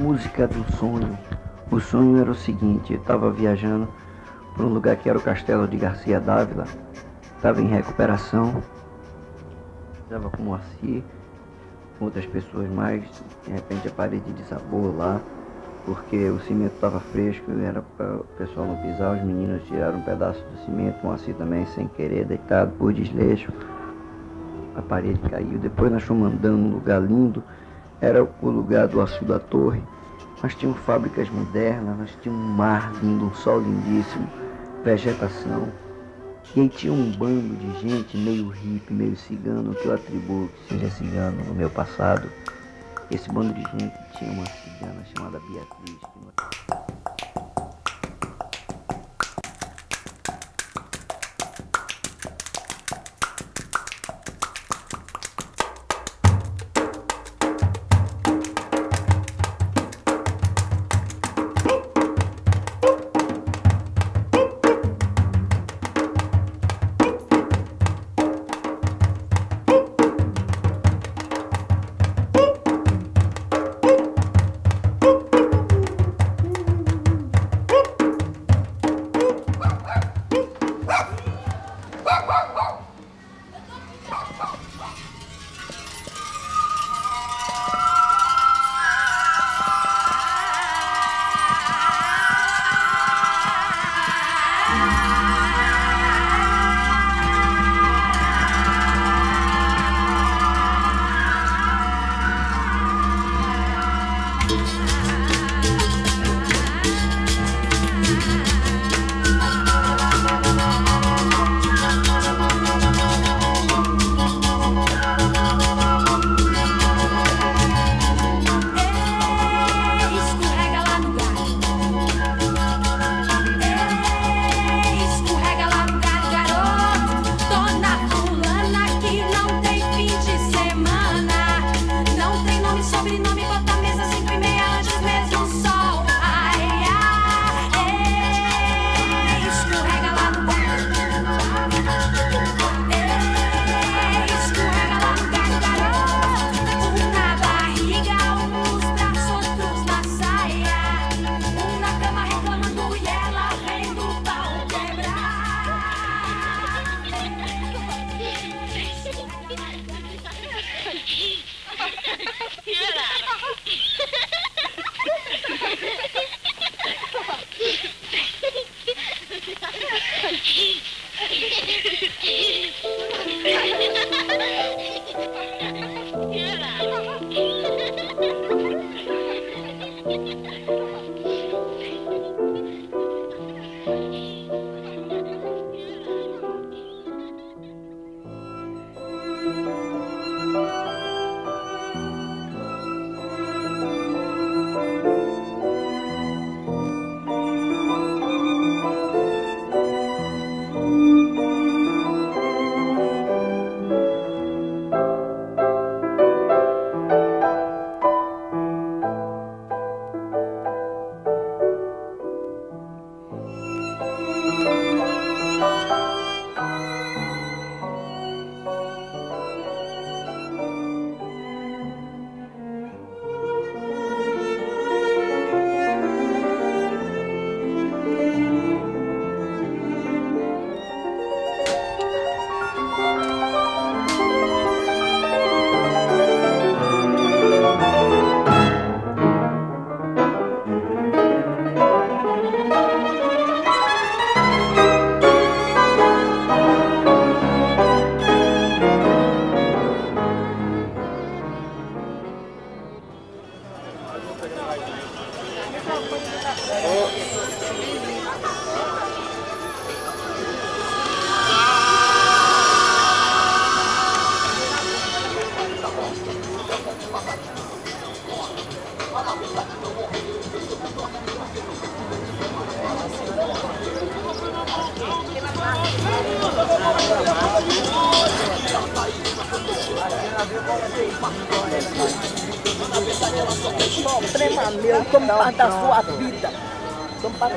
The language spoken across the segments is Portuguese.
música do sonho. O sonho era o seguinte: eu estava viajando para um lugar que era o Castelo de Garcia d'Ávila, estava em recuperação, estava com Moacir, com outras pessoas mais. De repente a parede desabou lá, porque o cimento estava fresco, era para o pessoal não pisar. Os meninos tiraram um pedaço do cimento, Moacir também sem querer, deitado por desleixo. A parede caiu, depois nós fomos andando num lugar lindo, era o lugar do aço da torre. Nós tínhamos fábricas modernas, nós tínhamos um mar lindo, um sol lindíssimo, vegetação. E aí tinha um bando de gente meio hippie, meio cigano, que eu atribuo que seja cigano no meu passado. Esse bando de gente tinha uma cigana chamada Beatriz.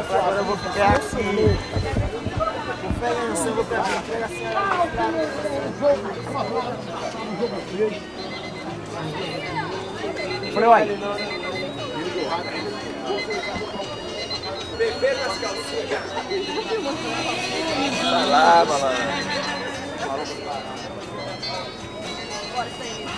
Agora eu vou ficar aqui. Conferência, eu vou pegar a entrega. Por favor. Freud. Bebê nas calcinhas. Vai lá, malandro. Bora sair.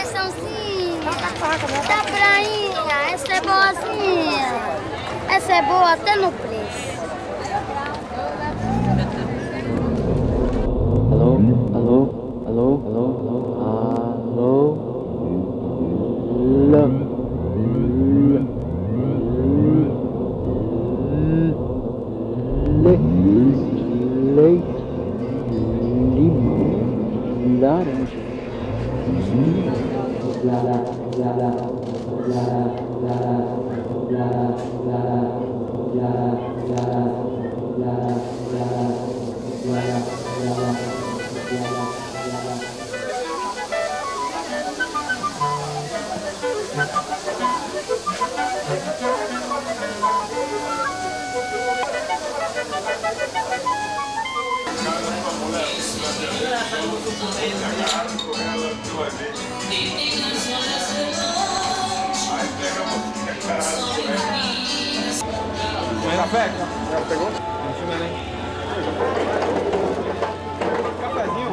Conceiçãozinha, da prainha, essa é boazinha, essa é boa até no preço. Alô, alô, alô, alô, alô, alô. Leite, limão, laranja, café? Já pegou? Não chega nem. Cafézinho.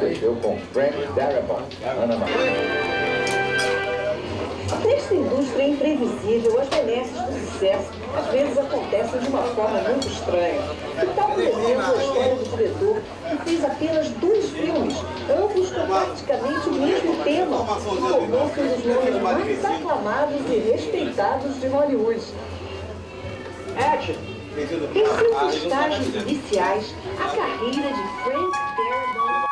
Beijou com Frank Darabont. Nesta indústria imprevisível, as benesses do sucesso às vezes acontecem de uma forma muito estranha. E tal, por exemplo, a história do diretor que fez apenas 2 filmes, ambos com praticamente o mesmo tema, e tornou-se um dos nomes mais aclamados e respeitados de Hollywood. Em seus estágios iniciais, a carreira de Frank Darabont.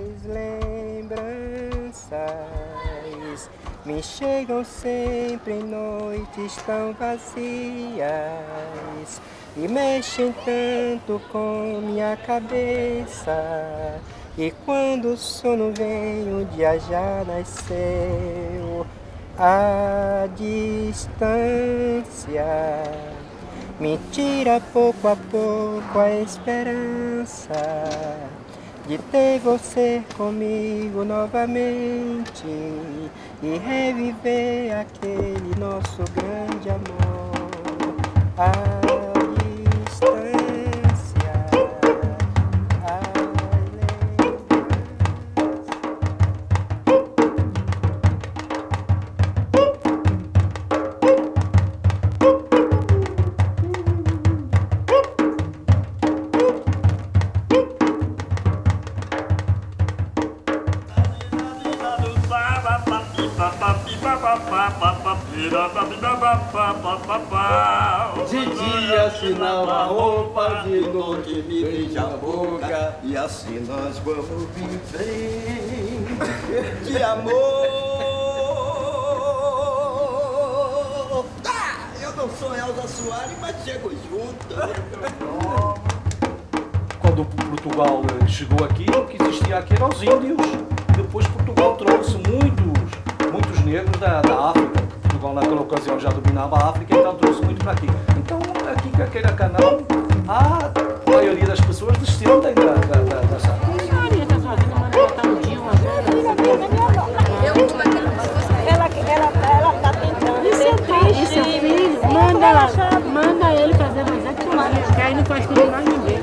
As lembranças me chegam sempre em noites tão vazias e mexem tanto com minha cabeça. E quando o sono vem, o dia já nasceu. A distância me tira pouco a pouco a esperança de ter você comigo novamente e reviver aquele nosso grande amor. A distância. pau. De dia assinava a roupa, de noite me beija a boca. E assim nós vamos viver de amor. Ah, eu não sou Elza Soares, mas chego junto. Quando Portugal chegou aqui, o que existia aqui eram os índios. Depois Portugal trouxe muitos negros da África. Portugal naquela ocasião já dominava a África, então trouxe muito para aqui. Então aqui em Caqueira Canal, a maioria das pessoas desciam da sala. Ela tá tentando ser triste. E seu filho, manda ele fazer mais atividades, que aí não faz tudo mais ninguém.